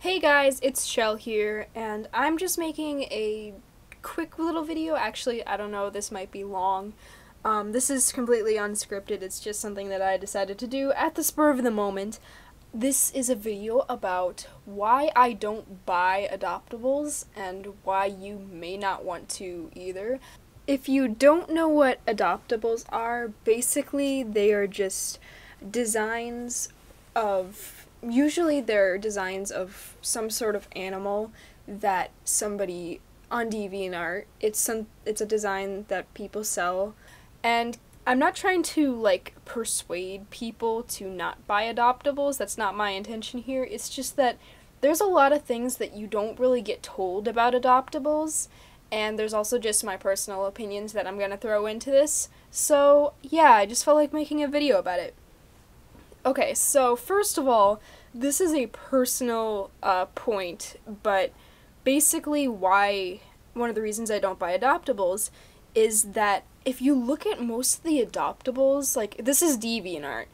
Hey guys, it's Shell here, and I'm just making a quick little video. Actually, I don't know, this might be long. This is completely unscripted, it's just something that I decided to do at the spur of the moment. This is a video about why I don't buy adoptables, and why you may not want to either. If you don't know what adoptables are, basically they are just designs of... usually they're designs of some sort of animal that somebody on DeviantArt, it's a design that people sell, and I'm not trying to like persuade people to not buy adoptables. That's not my intention here. It's just that there's a lot of things that you don't really get told about adoptables, and there's also just my personal opinions that I'm gonna throw into this. So yeah, I just felt like making a video about it. Okay, so first of all, this is a personal point, but basically one of the reasons I don't buy adoptables is that if you look at most of the adoptables, like, this is DeviantArt,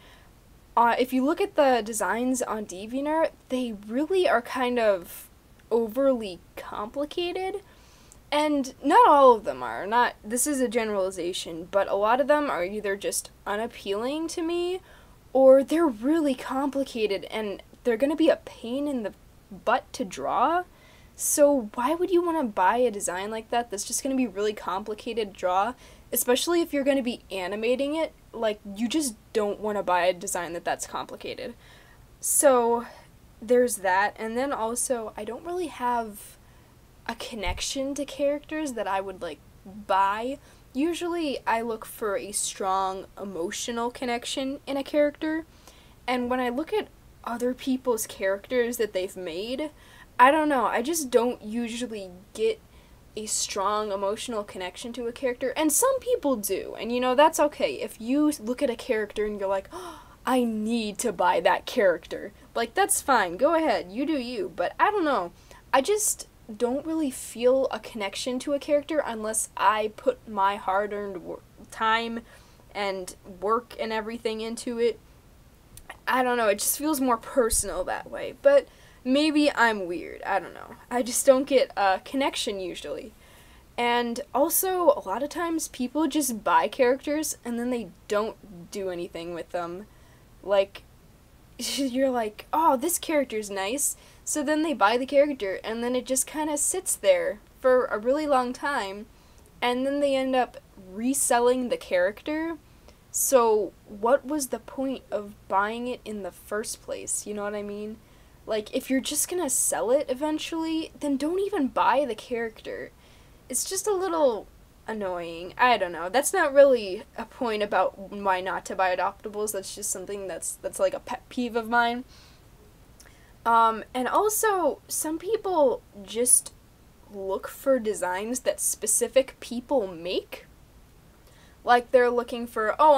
if you look at the designs on DeviantArt, they really are kind of overly complicated, and not all of them are, this is a generalization, but a lot of them are either just unappealing to me, or they're really complicated and they're gonna be a pain in the butt to draw. So why would you want to buy a design like that that's just gonna be really complicated to draw, especially if you're gonna be animating it? Like, you just don't want to buy a design that's complicated. So there's that, and then also I don't really have a connection to characters that I would like buy. Usually I look for a strong emotional connection in a character, and when I look at other people's characters that they've made, I don't know, I just don't usually get a strong emotional connection to a character, and some people do, and you know, that's okay. If you look at a character and you're like, oh, I need to buy that character, like, that's fine, go ahead, you do you, but I don't know, I just don't really feel a connection to a character unless I put my hard-earned time and work and everything into it. I don't know, it just feels more personal that way, but maybe I'm weird, I don't know. I just don't get a connection usually. And also, a lot of times people just buy characters and then they don't do anything with them. Like, you're like, oh, this character's nice, so then they buy the character, and then it just kind of sits there for a really long time, and then they end up reselling the character. So what was the point of buying it in the first place, you know what I mean? Like, if you're just gonna sell it eventually, then don't even buy the character. It's just a little annoying. I don't know, that's not really a point about why not to buy adoptables, that's just something that's like a pet peeve of mine. And also, some people just look for designs that specific people make. Like, they're looking for, oh,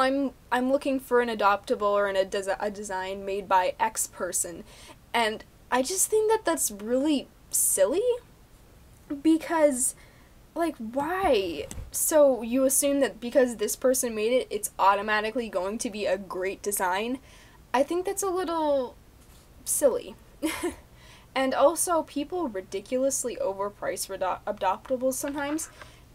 I'm looking for an adoptable or a design made by X person, and I just think that that's really silly, because, like, why? So you assume that because this person made it, it's automatically going to be a great design? I think that's a little silly. And also, people ridiculously overprice adoptables sometimes,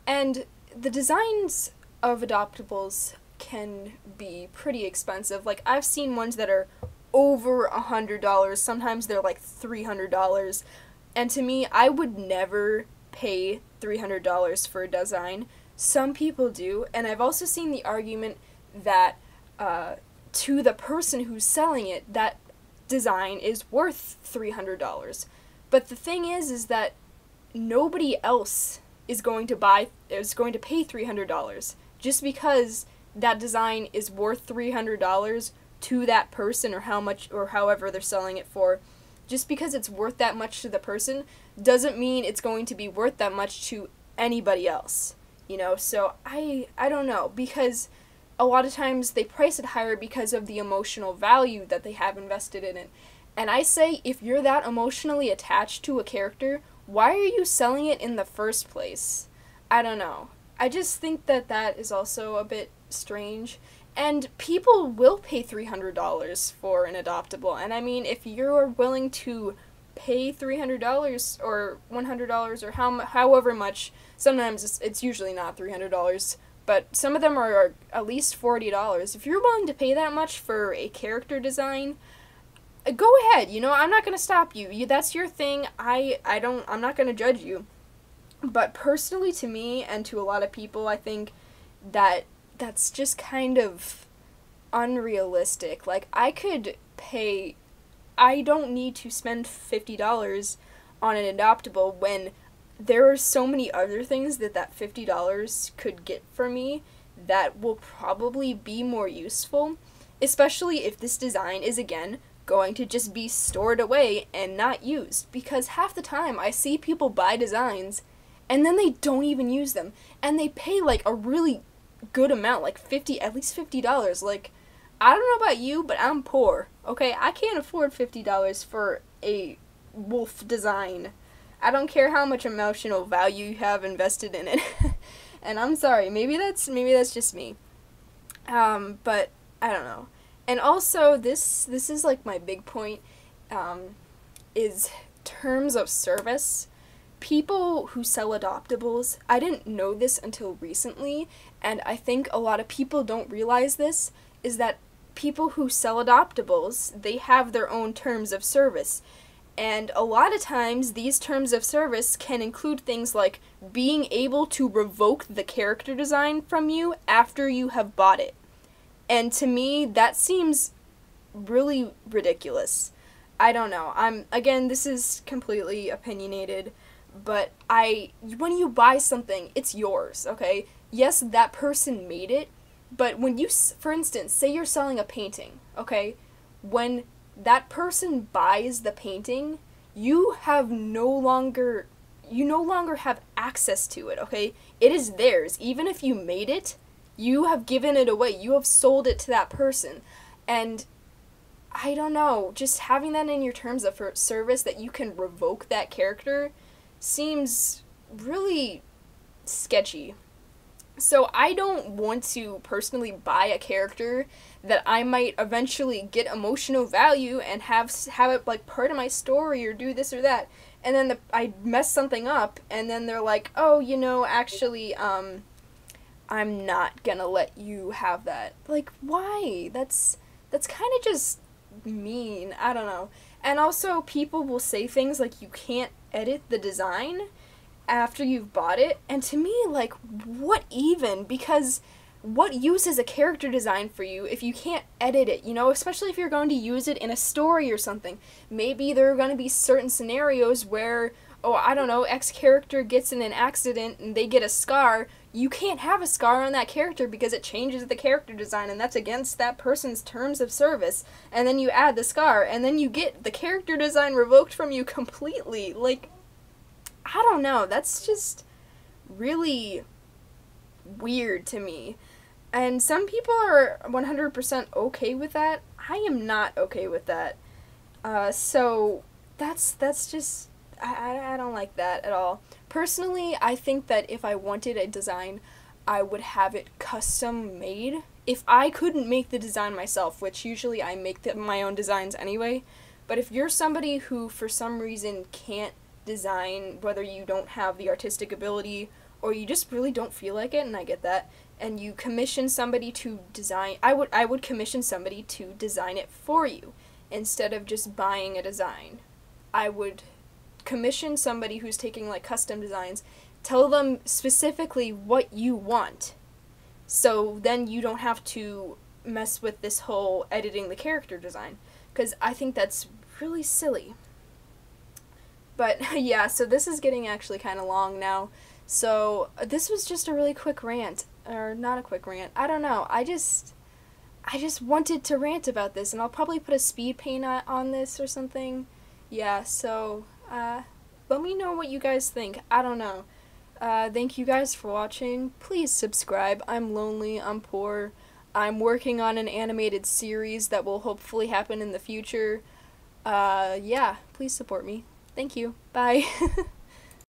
and the designs of adoptables can be pretty expensive. Like, I've seen ones that are over $100, sometimes they're like $300, and to me, I would never pay $300 for a design. Some people do, and I've also seen the argument that to the person who's selling it, that design is worth $300. But the thing is that nobody else is going to pay $300 just because that design is worth $300 to that person, or how much, or however they're selling it for. Just because it's worth that much to the person doesn't mean it's going to be worth that much to anybody else, you know? So I don't know, because a lot of times they price it higher because of the emotional value that they have invested in it. And I say, if you're that emotionally attached to a character, why are you selling it in the first place? I don't know. I just think that that is also a bit strange. And people will pay $300 for an adoptable, and I mean, if you're willing to pay $300 or $100 or however much. Sometimes it's usually not $300, but some of them are at least $40. If you're willing to pay that much for a character design, go ahead. You know, I'm not going to stop you. That's your thing. I'm not going to judge you. But personally, to me and to a lot of people, I think that that's just kind of unrealistic. Like, I don't need to spend $50 on an adoptable when there are so many other things that $50 could get for me that will probably be more useful, especially if this design is, again, going to just be stored away and not used. Because half the time I see people buy designs and then they don't even use them, and they pay like a really good amount, like at least $50. Like, I don't know about you, but I'm poor, okay? I can't afford $50 for a wolf design. I don't care how much emotional value you have invested in it. And I'm sorry, maybe that's just me. But I don't know. And also, this is like my big point, is terms of service. People who sell adoptables, I didn't know this until recently, and I think a lot of people don't realize this, is that people who sell adoptables, they have their own terms of service. And a lot of times, these terms of service can include things like being able to revoke the character design from you after you have bought it. And to me, that seems really ridiculous. I don't know. Again, this is completely opinionated, but when you buy something, it's yours, okay? Yes, that person made it, but when you, for instance, say you're selling a painting, okay? When that person buys the painting, you no longer have access to it, okay? It is theirs. Even if you made it, you have given it away. You have sold it to that person. And I don't know, just having that in your terms of service that you can revoke that character seems really sketchy. So I don't want to personally buy a character that I might eventually get emotional value and have it like part of my story or do this or that, and then I mess something up, and then they're like, oh, you know, actually, I'm not gonna let you have that. Like, why? That's kind of just mean. I don't know. And also, people will say things like you can't edit the design after you've bought it, and to me, like, what even? Because what use is a character design for you if you can't edit it, you know? Especially if you're going to use it in a story or something. Maybe there are going to be certain scenarios where, oh, I don't know, X character gets in an accident and they get a scar. You can't have a scar on that character because it changes the character design, and that's against that person's terms of service. And then you add the scar, and then you get the character design revoked from you completely. Like, I don't know, that's just really weird to me. And some people are 100% okay with that. I am not okay with that. So that's just, I don't like that at all. Personally, I think that if I wanted a design, I would have it custom made. If I couldn't make the design myself, which usually I make my own designs anyway, but if you're somebody who for some reason can't design, whether you don't have the artistic ability or you just really don't feel like it, and I get that, and you commission somebody to design, I would commission somebody to design it for you instead of just buying a design. I would commission somebody who's taking like custom designs, tell them specifically what you want, so then you don't have to mess with this whole editing the character design, because I think that's really silly. But yeah, so this is getting actually kind of long now, so this was just a really quick rant, or not a quick rant, I don't know, I just wanted to rant about this, and I'll probably put a speed paint on this or something. Yeah, so let me know what you guys think. I don't know. Thank you guys for watching. Please subscribe. I'm lonely. I'm poor. I'm working on an animated series that will hopefully happen in the future. Yeah, please support me. Thank you. Bye.